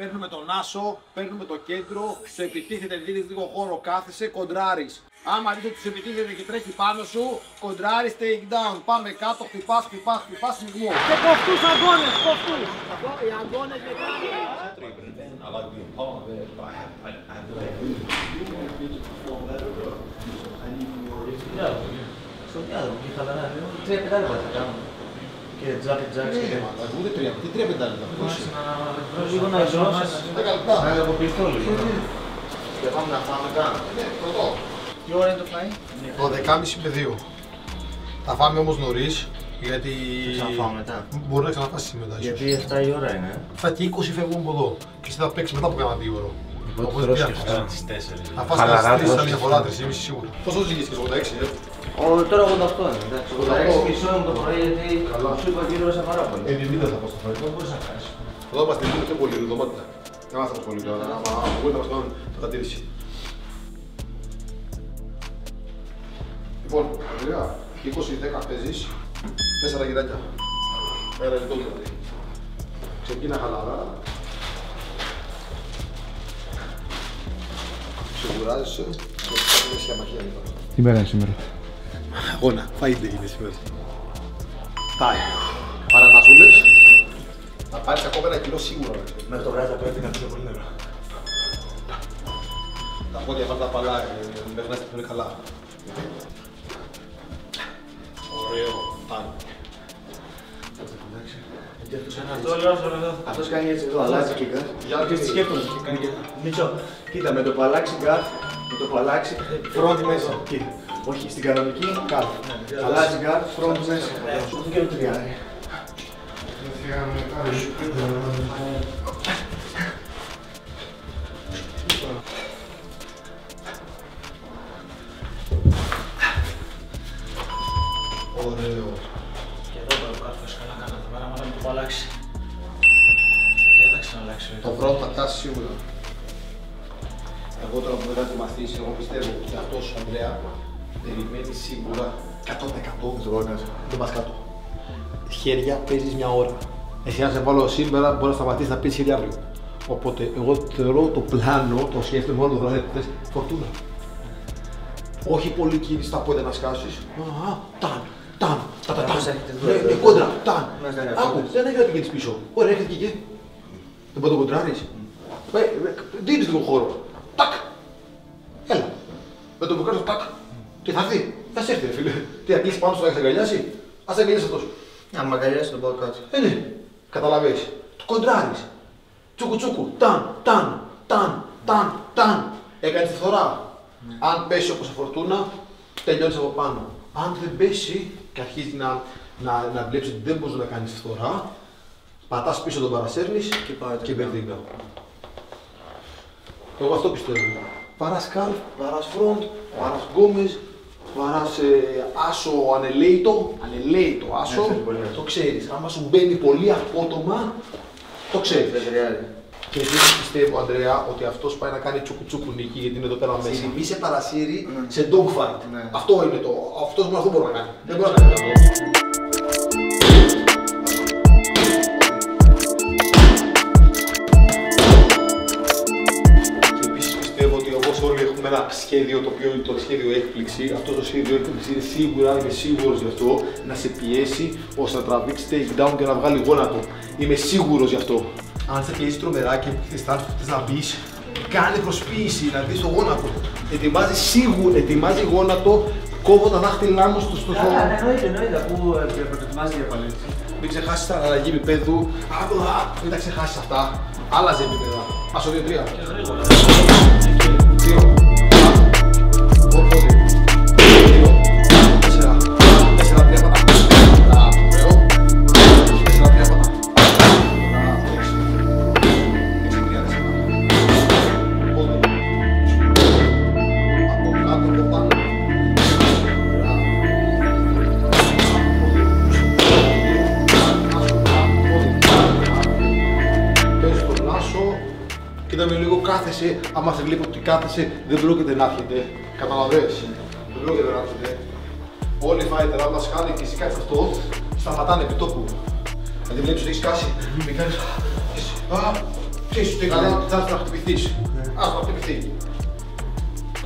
παίρνουμε τον άσο, παίρνουμε το κέντρο, σου επιτίθεται, δίνεις λίγο χώρο, κάθεσαι, κοντράρεις. Άμα δείτε ότι σου επιτίθεται και τρέχει πάνω σου, κοντράρεις, take down. Πάμε κάτω, χτυπάς, χτυπάς, χτυπάς, σμιγμό. Και κοφτούς αγώνες, κοφτούς. Οι αγώνες με κάνουν. Στο διάδρομο και χαλαρά, τρία πεντάλεπτα θα κάνουμε. Και τζάπι τζάκι και γεμάτα. Εγώ δεν τρία, τι τρία πεντάλεπτα. Λίγο να ζώσεις, να αγαποποιηθώ λίγο. Και πάμε να φάμε καν. Ναι, πρωτό. Τι ώρα είναι το φλάι? Το 12.30 με 2. Θα φάμε όμως νωρίς, γιατί... Θα φάμε μετά. Μπορεί να ξαναφάσεις μετά. Γιατί 7 η ώρα είναι. Θα και 20 φεύγουμε από εδώ. Και εσύ θα παίξεις μετά από κάνα 2 ώρα. Οπότε τρως και φτάνει τις 4. Θα φάσεις κανένα 3, θα διαφορά 3,5 σίγουρα. Πόσο ζυγείς και 86? Τώρα 88 είναι, εντάξει, 86,5 μου το πρωί, γιατί σου είπα και ήρθα πάρα πολύ. 90 θα πάω στο πρωί, δεν μπορείς να κάνεις. Εδώ είμαστε λίγο πιο πολύ, δωμάτια. Δεν μας θα απασχολεί τώρα, μπορείτε να μας κάνουν παρατήρηση. Λοιπόν, Ανδρέα, 20-10 παίζεις, 4 γυράκια. Ένα λεπτό δηλαδή. Ξεκίνα χαλαρά. Ξεκουράζεσαι και κάνεις για μαχία λοιπόν. Τι μέρα είναι σήμερα? Αγώνα, φαΐντε είναι σήμερα. Πάει. Παρανασούλες. Θα πάρεις ακόμα 1 κιλό σίγουρα. Μέχρι το βράδυ θα πρέπει να πεις πολύ νερό. Τα πόδια πάρ' τα παλά, μέχρι να είστε πολύ καλά. Ωραίο, πάνω. Αυτός κάνει έτσι εδώ, αλλάζει και γκάρ. Και τι σκέφτομαι, κάνει και Μίτσο, κοίτα, με το παλάξι γκάρ, με το παλάξι, φρόντι μέσα. Όχι, στην κανονική, κάτω. Αλλάζει γκάρ, φρόντι μέσα. Ούτε και με τριάρι. Ωραίο. Και εδώ το πάρθος καλά κάνατε, παράματα με το παλάξι. Και δεν θα ξαναλλάξει. Το πρώτο θα τάσει σίγουρα. Εγώ τώρα που δεν θα μαθήσει, εγώ πιστεύω ότι αυτός ο Ανδρέα περιμένει σίγουρα 100% δρόνες. Δεν πας κάτω. Χέρια παίζεις μια ώρα. Εσύ αν σε βάλω σήμερα μπορεί να σταματήσεις να πεις χέρια αύριο. Οπότε εγώ θεωρώ το πλάνο, το σκέφτομαι όλο το βράδυ που θες, φορτούνα. Όχι πολύ κίνηση στα πόδια να σκάσεις. Ταν, ταν, ταν, κόντρα, ταν. Άκου, δεν έχει να πηγαίνεις πίσω. Ωραία, έρχεται και εκεί. Δεν μπορεί να το κοντράρεις. Δίνεις λίγο χώρο. Τακ. Έλα. Με τον μπουκάρι τακ. Τι θα δει, θα σε έρθει ρε φίλε. Τι θα κλείσει πάνω σου, θα σε αγκαλιάσει. Ας σε αγκαλιάσει αυτός. Να μ' αγκαλιάσει τον πάω κάτω. Ναι. Καταλαβαίνεις. Το κοντράρεις. Τσούκου τσούκου. Ταν, ταν, ταν, ταν, ταν. Έκανε τη φορά. Αν πέσει όπως η Φορτούνα, τελειώνεις από πάνω. Αν δεν πέσει και αρχίζει να βλέπεις ότι δεν μπορείς να κάνεις φθορά, πατάς πίσω, τον παρασέρνεις και μπερδίκα. Εγώ αυτό πιστεύω. Βαράς καλφ, βαράς φροντ, βαράς γκόμες, βαράς άσο ανελέητο. Ανελέητο άσο, το ξέρεις. Άμα σου μπαίνει πολύ απότομα, το ξέρεις. Και δεν πιστεύω, Ανδρέα, ότι αυτός πάει να κάνει τσουκουτσούκου νίκη, γιατί είναι εδώ πέρα μέσα. Μη σε παρασύρει σε dogfight. Αυτό είναι το. Αυτός μόνο αυτό μπορεί να κάνει. Δεν μπορεί να κάνει αυτό. Όλοι έχουμε ένα σχέδιο, το οποίο είναι το σχέδιο έκπληξη. Αυτό το σχέδιο έκπληξη είναι σίγουρα, είμαι σίγουρος γι' αυτό, να σε πιέσει ώστε να τραβήξει take down και να βγάλει γόνατο. Είμαι σίγουρος γι' αυτό. Αν σε πιέσει τρομερά και θες να μπεις, κάνε προσποίηση να δεις το γόνατο. Ετοιμάζει σίγουρα, ετοιμάζει γόνατο, κόβω τα δάχτυλά μου στο στόμα. Εννοείται, που προετοιμάζει για παλέτηση. Μην ξεχάσεις την αλλαγή επίπεδου. Μην τα ξεχάσεις αυτά. Άλλαζε επίπεδα. Άσο 2-3. Άμα σε βλέπω ότι κάθεσαι, δεν πρόκειται να έρχεται. Καταλαβαίνεις. Δεν πρόκειται να έρχεται. Όλοι οι φάιτερ, άμα σκάνε και εσύ κάνεις αυτό, σταματάνε επί τόπου. Δηλαδή βλέπεις ότι έχεις κάσει, μην κάνεις. Ψήσου το ικανό ότι θα χτυπηθείς. Ας το χτυπηθεί.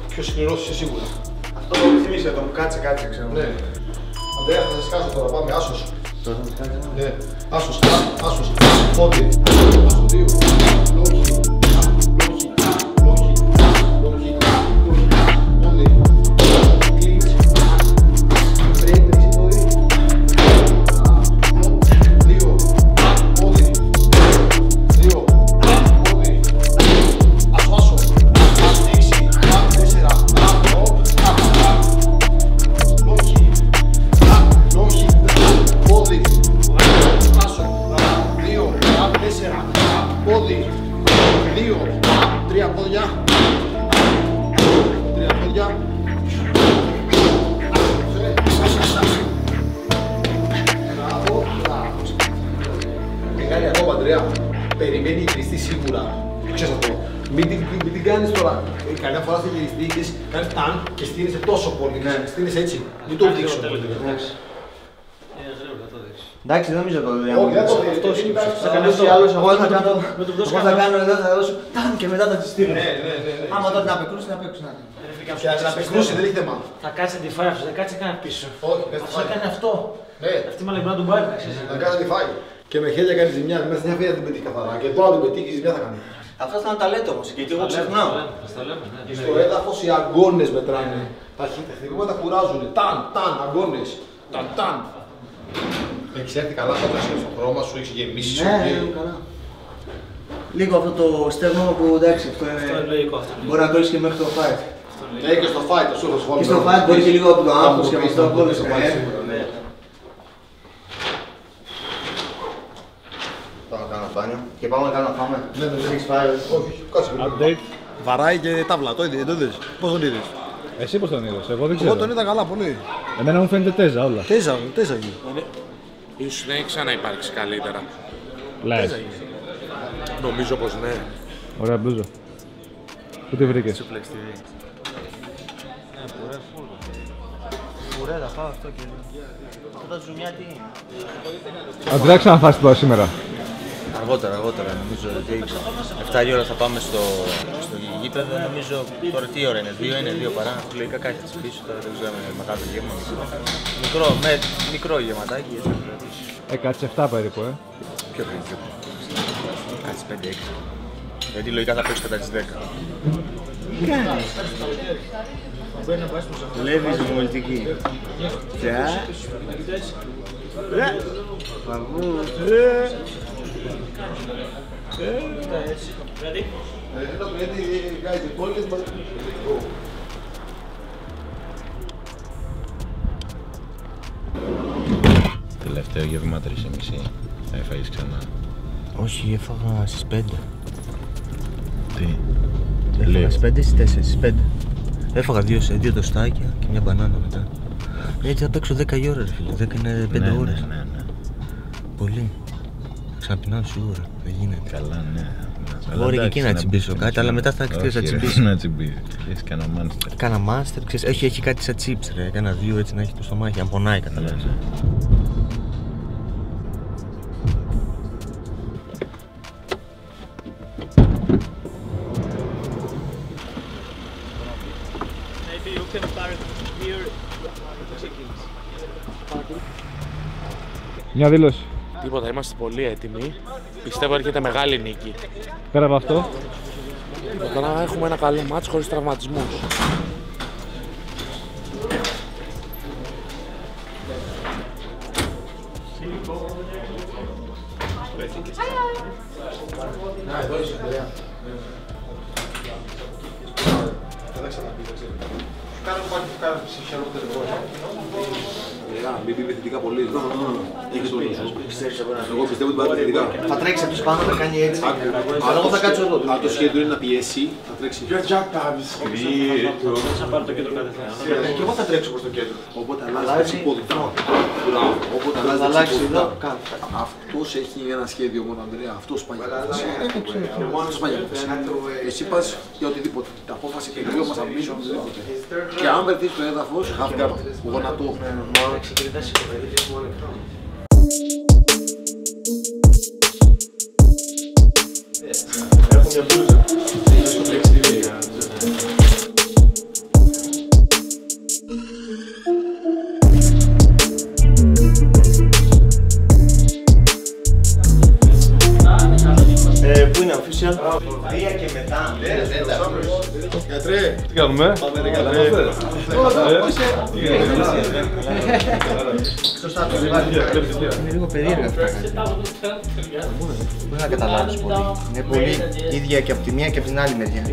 Πιο σκληρός είσαι σίγουρα. Αυτό το θυμίσαι εδώ μου, κάτσε, κάτσε, ξέρω. Αντρέα, θα σας κάσω τώρα, πάμε, άσος. Ναι, άσος, άσος, πόδι, άσος, δύο, λόγι. Περιμένει η κλειστή σίγουρα. Ξέρεις αυτό. Μην την κάνεις τώρα. Καμιά φορά στην κλειστή της κάνεις ταν και στείνεσαι τόσο πολύ. Στείνεσαι έτσι. Μην το δείξω. Εντάξει, δεν νομίζω το δείξω. Όχι, δεν το δείξω. Εγώ θα κάνω εδώ, θα δώσω ταν και μετά θα τη στείλω. Άμα τότε να πεκρούσει, να παίξω. Να πεκρούσει, δεν έχει θέμα. Θα κάτσει τη φάρη, θα κάτσει κανένα πίσω. Αυτό θα κάνει αυτό. Αυτή η μαλλιμπρά του μπάρει. Θα κάτσει τη φάρη. Και με χέρια κάνει ζημιά, μέσα στην αφήνεια την πετύχει καθαρά. Και τώρα την πετύχει, ζημιά θα κάνει. Αυτό ήταν ταλέντο όμως, γιατί εγώ ξεχνάω. Στο έδαφος οι αγκώνες μετράνε. Τα χτυπήματα κουράζουν. Ταν, ταν, αγκώνες. Ταν, ταν. Έχεις έρθει καλά, θα βρει στο χρώμα σου, έχεις γεμίσει. Ναι, καλά. Λίγο αυτό το στεγνό που εντάξει, αυτό είναι. Μπορεί να το έχει και μέχρι το fight. Ναι, και στο fight, το σούρος φόλμα. Και στο fight μπορεί και λίγο από το άγχος και αυτό το και πάμε να κάνουμε φάμε. Ναι, δεν έχεις φάει. Όχι, κάτσε πριν. Βαράει και τάβλα, το είδες. Πώς τον είδες. Εσύ πώς τον είδες, εγώ δεν ξέρω. Εγώ τον είδα καλά, πολύ. Εμένα μου φαίνεται τέζα όλα. Τέζα, τέζα γίνει. Ίσως να έχει ξαναυπάρξει καλύτερα. Λες. Νομίζω πως ναι. Ωραία μπλούζα. Πού τη βρήκες. Suplex TV. Ναι, πουρέ φουλ. Πουρέ, θα φάω αυτό και τα ζουμιά τι είναι. Αντρέα, ξαναφάσεις τώρα σήμερα. Αργότερα, αργότερα, νομίζω ότι 7 η ώρα θα πάμε στο γήπεδο, νομίζω τώρα τι ώρα είναι, 2 είναι, 2 παρά, λογικά κάτι θα τις πίσω, τώρα δεν ξέρω αν ματάζει γεύμα, μικρό γευματάκι. Κάτσε 7 περίπου, Πιο πριν, κάτσε 5-6, γιατί λογικά θα παίξω κατά τις 10. Τι κάνεις. Βλέπεις την πολιτική. Ποια. Ready? I'm ready, guys. The ball is ready to go. Τελευταίο γεύμα 3:30. Θα έφαγες ξανά. Όχι, έφαγα στις 5. Τι? Έφαγα στις 5 ή στις 4, στις 5. Έφαγα 2 τοστάκια και μια μπανάνα μετά. Έτσι θα παίξω 10 η ώρα ρε φίλε, 10 είναι 5 ώρες. Ναι. Πολύ. Ξαναπεινάω σίγουρα, δεν γίνεται. Καλά, ναι. Μπορεί και εκεί να τσιμπήσω κάτι, αλλά μετά θα ξέρεις να τσιμπήσω. Να τσιμπήσω. Έχεις κάνα μάστερ. Κάνα μάστερ, ξέρεις, έχει κάτι σαν τσίπς ρε, κάνα δύο έτσι να έχει το στομάχι, αν πονάει καταλάβεις. Μια δήλωση. Τίποτα, είμαστε πολύ έτοιμοι. Πιστεύω έρχεται μεγάλη νίκη. Πέρα από αυτό. Τίποτα, να έχουμε ένα καλό μάτς χωρίς τραυματισμούς. Μην πει επιθετικά πολύ. Εγώ πιστεύω ότι πάει επιθετικά. Θα τρέξει από πάνω, θα κάνει έτσι. Αλλά εγώ θα κάτσω εδώ. Αν το σχέδιο είναι να πιέσει, θα τρέξει. Θα πάρει το κέντρο κατευθείαν. Και εγώ θα τρέξω προς το κέντρο. Οπότε αλλάζει πόδι. Οπότε αλλάζει εδώ. Αυτός έχει ένα σχέδιο μόνο, Ανδρέα. Αυτός πάει για απόφαση. Εσύ πας για οτιδήποτε. Τα απόφαση και λίγο μας αμπλήσω. Και αν βρεθείς στο έδαφος, χάφτια γονατό. That's it, I just want to come. Yes. μια μπλούζα. Είναι στο πλεξίδι. Πού είναι official? Βία και μετά. Γιατρέ, τι κάνουμε? Σωστά το βλέπεις. Είναι λίγο περίεργα αυτά. Μπορεί να καταλάβεις πολύ. Είναι πολύ ίδια και από τη μία και από την άλλη μεριά.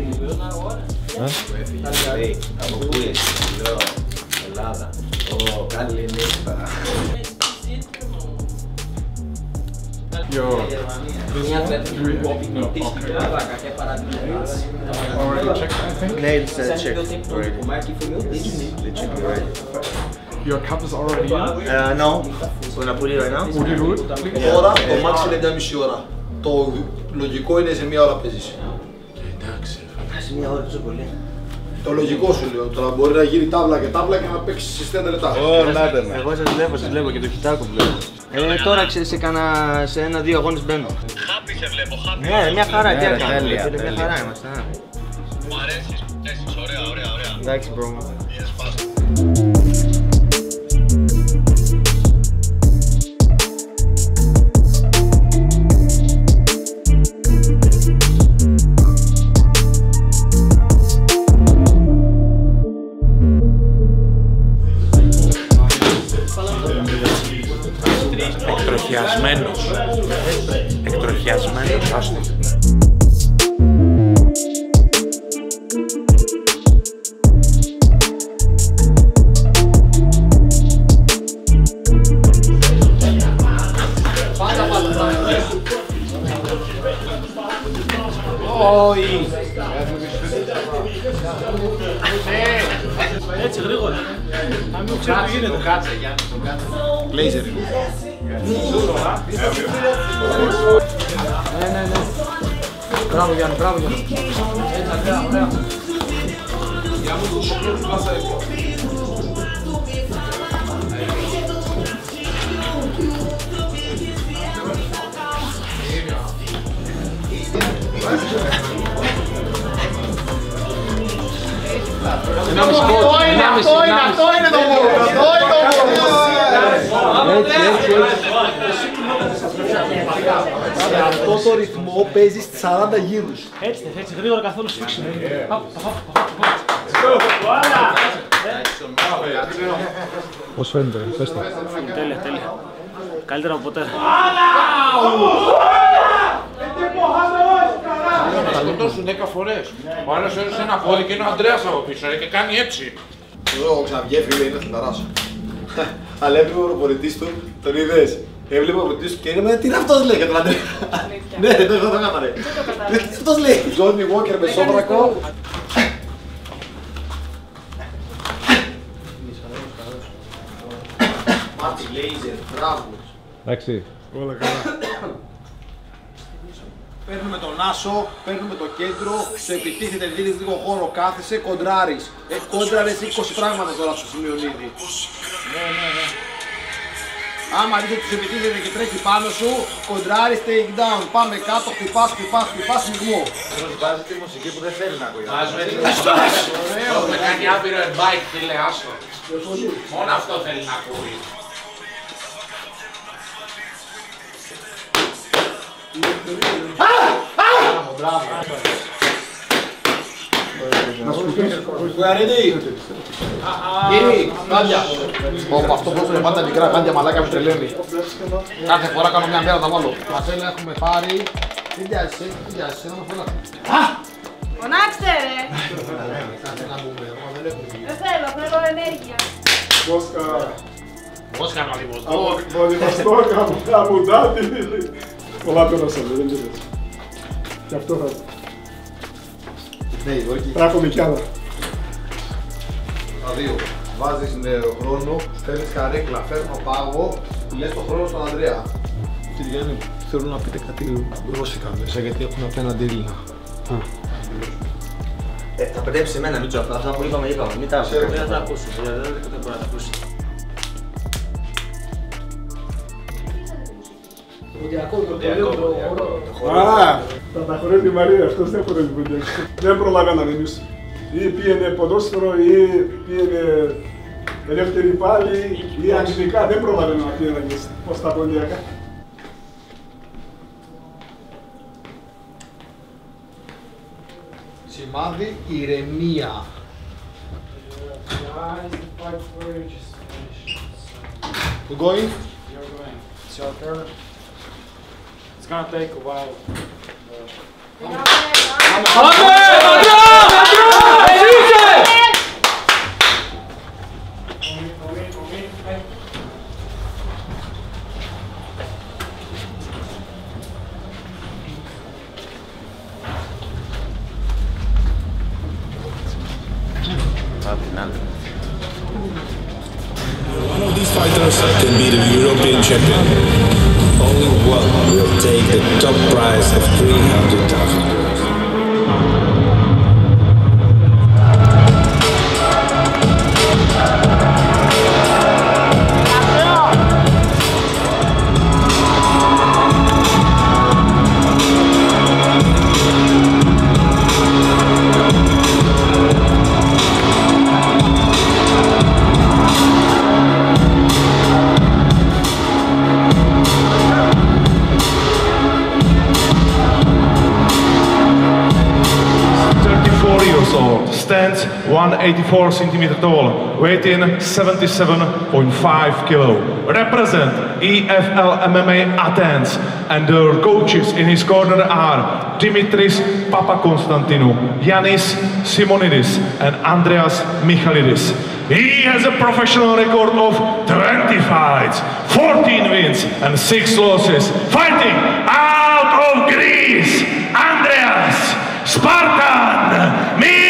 Ελλάδα. Καλή νύχτα. Yo, this do we no, okay. Already checked, I think? Nails checked already. Your cup is already in? No. So I'm gonna put it right now. Would you do it, please? Τώρα, το max είναι 1,5 ώρα. Το λογικό είναι σε μία ώρα παίζεις. Εντάξει. Σε μία ώρα παίζεις πολύ. Το λογικό σου λέω, τώρα μπορεί να γίνει τάβλα και τάβλα και να παίξεις στις 3 λεπτά. Εγώ σας βλέπω και το κοιτάκω βλέπω. Τώρα ξέρεις, σε ένα-δύο αγώνες μπαίνω. Χάπι σε βλέπω, χάπι. Ναι, μια χαρά, τι έκανα. Μια χαρά είμαστε. Μου αρέσεις, τέσεις, ωραία, ωραία. Εντάξει, μπρο. Εκτροχιασμένος, άστο. Όχι! Έτσι γρήγορα. Να μην ξέρω τι γίνεται. Κάτσε, Γιάννη, τον κάτσε. Λέιζερ. Ναι. Μπράβο Γιάννη, μπράβο Γιάννη. Έτσι, ωραία. Για μου το σοκλό του βάζα εγώ. Αυτό είναι το μόνο. Σε αυτό το ρυθμό παίζεις 40 γύρους. Έτσι, έτσι, γρήγορα καθόλου σφίξιμο. Πώς φαίνεται, πες το. Τέλεια, τέλεια. Καλύτερα από ποτέ. Θα σκοτώσουν 10 φορές. Ο άλλος έδωσε ένα πόδι και είναι ο Ανδρέας από πίσω και κάνει έτσι. Ο Ξαβιέφη λέει είναι θεταράς. Αλλά έβλεπε ο προπονητής του, τον είδες. Έβλεπε ο προπονητής του και είναι μετά τι είναι αυτός λέει για τον Ανδρέα. Ναι, δεν το κατάλαβε. Τι είναι αυτός λέει. Τζόνι Βόκερ με σόβρακο. Μάτι Λέιζερ, μπράβο. Εντάξει, όλα καλά. Παίρνουμε τον άσο, παίρνουμε το κέντρο, σου επιτίθεται, δίνεις λίγο χώρο, κάθεσαι, κοντράρεις. Κόντραρες 20 πράγματα τώρα στο Σιμεωνίδη. Ναι. Άμα δείτε ότι σου επιτίθεται και τρέχει πάνω σου, κοντράρεις, take down, πάμε κάτω, χτυπάς, σμιγμό. Βάζει τη μουσική που δεν θέλει να ακούει. Βάζουμε τη μουσική. Ωραίο. Με κάνει άπειρο εμπάικ, φίλε, άσο. Μόνο αυτό θέλει να ακούει. Αυτό πρόσφερε πάντα μικρά γάντια μαλάκα με τρελαίνει. Κάθε φορά κάνω μια μέρα τα βάλω. Πατέλα έχουμε πάρει. Τι διάσαι, να με φωνάξω. Φωνάξτε ρε! Δεν θέλω ενέργεια. Βόσκα να μουτάτη. Πολλά πέρασαν, δεν ξέρεις. Και αυτό θα... Τράχομαι κι άλλα. Τα δύο. Βάζεις χρόνο, φέρνεις καρέκλα, φέρνω πάγο, λες το χρόνο στον Ανδρέα. Κύριε Γιάννη, θέλω να πείτε κάτι ρώσικα μέσα, γιατί έχουν απέναντι Έλληνα. Θα πετρέψεις εμένα, Μίτσο, αυτά που είπαμε. Μην τα ακούσεις, δεν μπορεί να τα ακούσεις. Κοντιακό, το χορό. Θα τα χωρίζει η Μαρία, αυτός δεν χωρίζει πρωτεύουσα. Δεν προλάβαιναν εμείς. Ή πήγαινε ποδόσφαιρο, ή πήγαινε ελεύθερη πάλι, ή αγγλικά. Δεν προλάβαιναν αυτοί οι πως τα ποντιακά. Σημάδι ηρεμία. We're going? You're going. It's your turn. It's gonna take a while. One of these fighters can be the European champion. Only one will take the top prize of 300,000 euros. Stands 184 cm tall, weight in 77.5 kg. Represent EFL MMA Athens, and their coaches in his corner are Dimitris Papaconstantinou, Yannis Simeonidis, and Andreas Michailidis. He has a professional record of 20 fights, 14 wins, and 6 losses. Fighting out of Greece, Andreas Spartan Michailidis.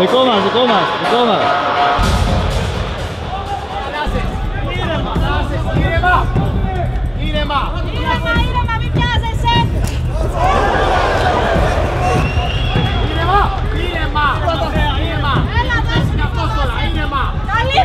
Δικό μας. Ήρεμα, μη πιάζεσαι. Ήρεμα. Έλα, βάζουμε. Καλή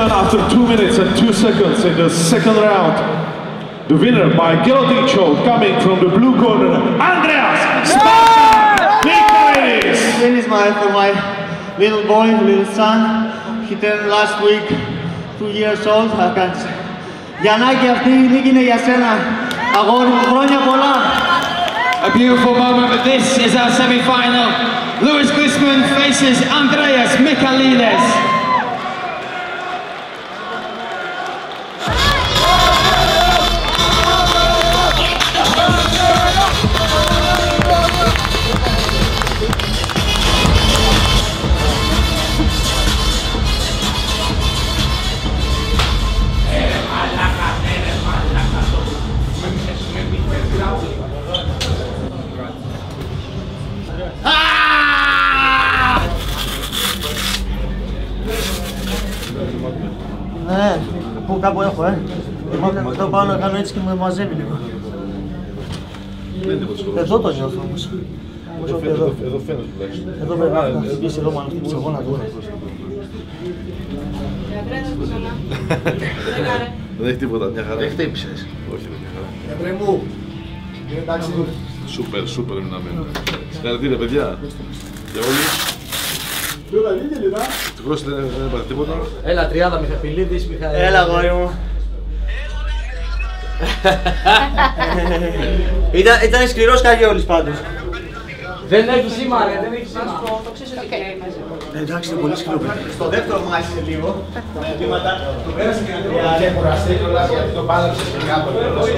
gentlemen, after 2 minutes and 2 seconds in the second round, the winner by guillotine choke coming from the blue corner, Andreas Michailidis. This is for my little boy, little son. He turned last week 2 years old. Γιαννάκη, αυτή η νίκη είναι για σένα. Αγόρι μου, χρόνια πολλά. A beautiful moment, but this is our semi-final. Louis Grabinski faces Andreas Michailidis. Ναι, που κάπου έχω, εδώ πάνω κάνω έτσι και με μαζεύει λίγο. Εδώ το νιώθω όμως. Εδώ φαίνεται τουλάχιστον. Εδώ με γράφει να χτυπήσει, εδώ μάλλον χτυπήσει εγώ να δω. Δεν έχει τίποτα, μια χαρά. Δεν χτύπησες. Όχι, δεν μια χαρά. Γιατρέ μου, είναι εντάξει. Σούπερ, σούπερ μηναμένο. Συγχαρητήρια παιδιά. Για όλους. Τυχώς δεν έπαθε τίποτα. Έλα, τριάδα Μιχαηλίδης, Μιχαηλίδης. Έλα, γόρι μου. Ήτανε σκληρός καγιόλης πάντως. Δεν έχει σήμα, ρε, δεν έχει σήμα. Το ξέρεις ότι κλαίει. Εντάξει, είναι πολύ σκληρό. Στο δεύτερο μάχη σε λίγο, τα βήματα του πέρασε και να γιατί το πάλαψες και κάπου.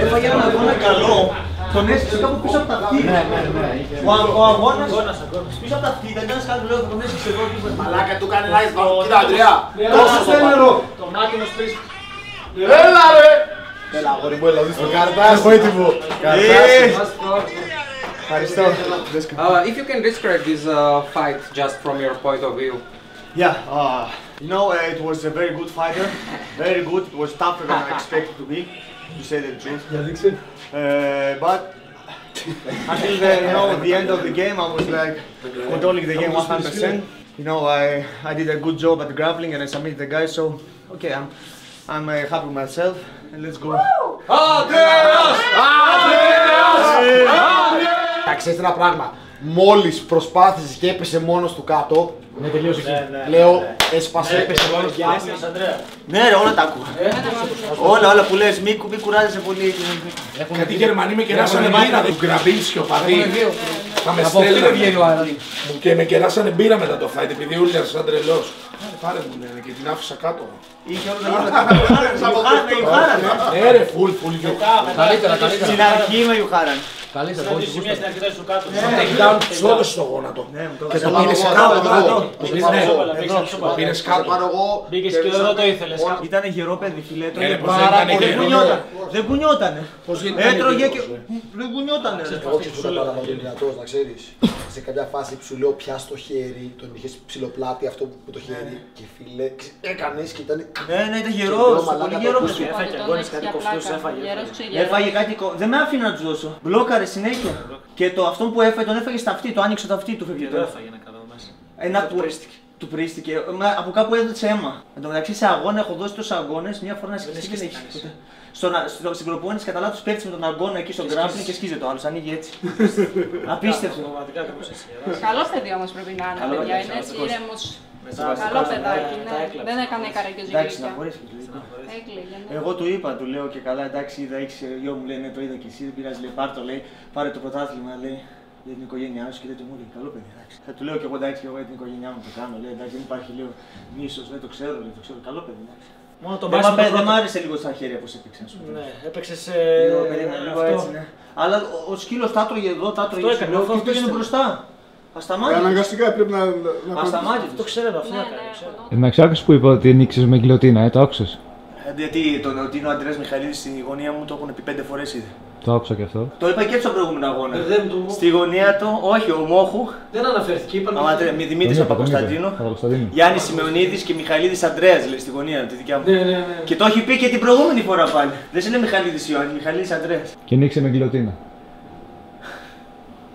Έφαγε έναν αγώνα καλό. Τον έστησε κάπου πίσω από τα αυτή. Ο αγώνας πίσω από τα αυτή, δεν κάνεις κάτι, λέω, τον έστησε εδώ. Μαλάκα, του κάνει λάις, κοίτα, Αντρέα, τόσο στο πάλι. Το μάκι μου σπίσεις. Έλα, ρε! Έλα, αγόρι μου, έλα, δεις το καρτάσι. Έχω έτοιμο. Ευχαριστώ. If you can describe this fight just from your point of view. Yeah, you know, it was a very good fighter. Very good, it was tougher than I expected to be. To say the truth, but until the end of the game, I was like controlling the game 100%. You know, I did a good job at grappling and I submitted the guy. So okay, I'm happy with myself and let's go. Ξέρεις ένα πράγμα. Μόλις προσπάθησες και έπεσε μόνος του κάτω. Ναι, τελείωσε εκεί. Λέω, έσπασε. Έπεσε μόνος του Αντρέα. Ναι ρε, όλα τα ακούω. Όλα που λες, μη κουράζεσαι πολύ. Γιατί οι Γερμανοί με κεράσανε μπύρα. Του Γκραμπίνσκι ο παδί. Θα με στέλνανε. Και με κεράσανε μπύρα μετά το fight, επειδή ούλιαζε σαν τρελός. Πάρε μου λένε και την άφησα κάτω. Είχε όλα τα λεφτά. Ναι ρε, φουλ. Καλύτερα. Στην αρχή με Ιουχάραν. Καλύτερα, πολύ σωστά. Στον takedown τους όλες στο γόνατο. Και το πήρες κάτω. Το πήρες κάτω. Μπήκες και εδώ το ήθελες. Ήτανε γερό παιδί, φίλε. Δεν κουνιότανε. Έτρωγε και... Δεν κουνιότανε. Εγώ ξεψούλα παραμαγεννιατός, να ξέρεις. Σε κάποια φάση που σου λέω πιάσ' το χέρι, τον είχες ψηλοπλάτη αυτό που το χέρι. Και φίλε, έκανες και ήταν... Ναι, ήταν γερός, πολύ γερός. Έφαγε αγώνες, κάτι κοφτούς, έφαγε κάτι κοφτούς. Δεν με άφηνε να τους δώσω. Μπλόκαρε συνέχεια. Και το αυτόν που έφαγε, τον έφαγε στα αυτή, το άνοιξε το αυτή του φεύγει. Δεν έφαγε ένα καλό μέσα. Ένα που του πρίστηκε. Από κάπου έδωσε αίμα. Εν τω μεταξύ σε αγώνα έχω δώσει τόσους αγώνες, μια φορά να σκίσει και δεν στην προπόνηση κατά λάθος παίρνει με τον αγκώνα εκεί στον γκράφλι και σκίζεται το άλλος, ανοίγει έτσι. Απίστευτο. Καλό παιδί όμως πρέπει να είναι, παιδιά. Είναι έτσι ήρεμος. Καλό παιδάκι, ναι. Δεν έκανε καρέκες γυρίσια. Εντάξει, στεναχωρέθηκε. Εγώ του είπα, του λέω και καλά, εντάξει, είδα, έχεις γιο μου, λέει, ναι, το είδα και εσύ, δεν πειράζει, λέει, πάρ' το, λέει, πάρε το πρωτάθλημα, λέει, για την οικογένειά σου και δεν του μου, λέει, καλό παιδί, εντάξει. Θα του λέω και εγώ, εντάξει, εγώ για την οικογένειά μου το κάνω, λέει, εντάξει, δεν υπάρχει, λέω, μίσος, δεν το ξέρω, λέει, το ξέρω, καλό παιδί, εντάξει. Δεν μ' άρεσε λίγο στα χέρια πως έπαιξε. Ναι, έπαιξε σε... λίγο έτσι, ναι. Αλλά ο σκύλος τα τρώγε εδώ, τα τρώγε σε λίγο και πήγαινε μπροστά. Ασταμάτητο. Αναγκαστικά πρέπει να... Ασταμάτητο. Το ξέρω αυτό. Εν αξιάκος που είπα ότι νίξες με γκλιωτίνα, το άκουσες. Γιατί τον ότι είναι ο Αντρέας Μιχαηλίδης στη γωνία μου το έχουν πει 5 φορές ήδη. Το άκουσα και αυτό. Το είπα και στον προηγούμενο αγώνα. Στη γωνία του, όχι, ο Μόχου. Δεν αναφέρθηκε, είπαν. Αματρέα, Δημήτρης Παπακοσταντίνου. Γιάννης Σιμεωνίδης και Μιχαηλίδης Αντρέας, λέει στη γωνία τη δικιά μου. Ναι. Και το έχει πει και την προηγούμενη φορά πάλι. Δεν είναι Μιχαηλίδης Ιωάννη, Μιχαηλίδης Αντρέας. Και νίξε με γκλιωτίνα.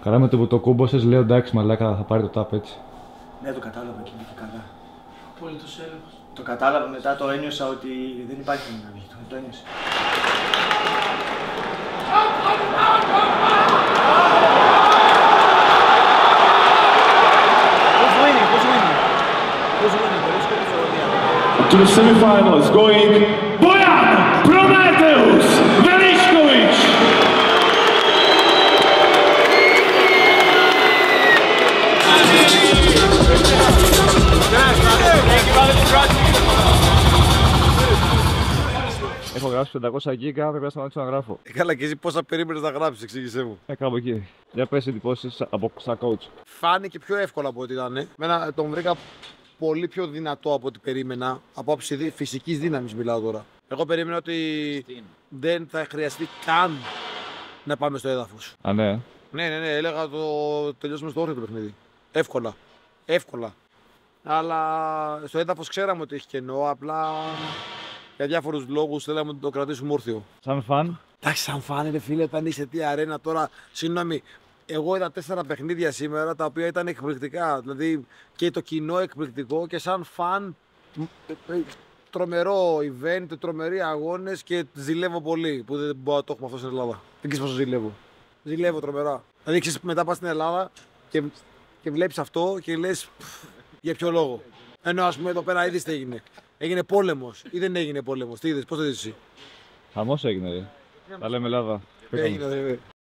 Καλά με το που το κούμπωσες, λέω εντάξει μαλάκα θα πάρει το τάπ έτσι. Ναι, το κατάλαβα και είναι καλά. απόλυτος έλεγχος. Το κατάλαβα μετά, το ένιωσα ότι δεν υπάρχει να νικητή, το ένιωσα. To the semi-finals, going Bojan Prometheus Velichkovic. Έχω γράψει 500 γίγκα, πρέπει να σταματήσω να γράφω. Καλά, και εσύ πόσα περίμενες να γράψεις, εξήγησέ μου. Κάπου εκεί. Για πες εντυπώσεις από σαν coach. Φάνηκε πιο εύκολα από ό,τι ήταν. Μένα τον βρήκα πολύ πιο δυνατό από ό,τι περίμενα, από άψη φυσικής δύναμης μιλάω τώρα. Εγώ περίμενα ότι δεν θα χρειαστεί καν να πάμε στο έδαφος. Α, ναι. Ναι, έλεγα το τελειώσουμε στο όριο το παιχνίδι. Εύκολα. Εύκολα. Αλλά στο έδαφος ξέραμε ότι έχει κενό, απλά για διάφορους λόγους θέλαμε να το κρατήσουμε όρθιο. Σαν φαν. Εντάξει, σαν φαν, ρε φίλε, όταν είσαι τι αρένα τώρα, συγγνώμη. Εγώ είδα 4 παιχνίδια σήμερα τα οποία ήταν εκπληκτικά. Δηλαδή και το κοινό εκπληκτικό και σαν φαν τρομερό event, τρομεροί αγώνες και ζηλεύω πολύ που δεν μπορώ να το έχουμε αυτό στην Ελλάδα. Δεν ξέρεις πόσο ζηλεύω. Ζηλεύω τρομερά. Δηλαδή ξέρεις μετά πας στην Ελλάδα και βλέπεις αυτό και λες για ποιο λόγο. Ενώ ας πούμε εδώ πέρα είδες τι έγινε. Έγινε πόλεμος ή δεν έγινε πόλεμος. Τι είδες, πώς το είδες εσύ. Χαμός έγινε. Τα λέμε Ελλάδα.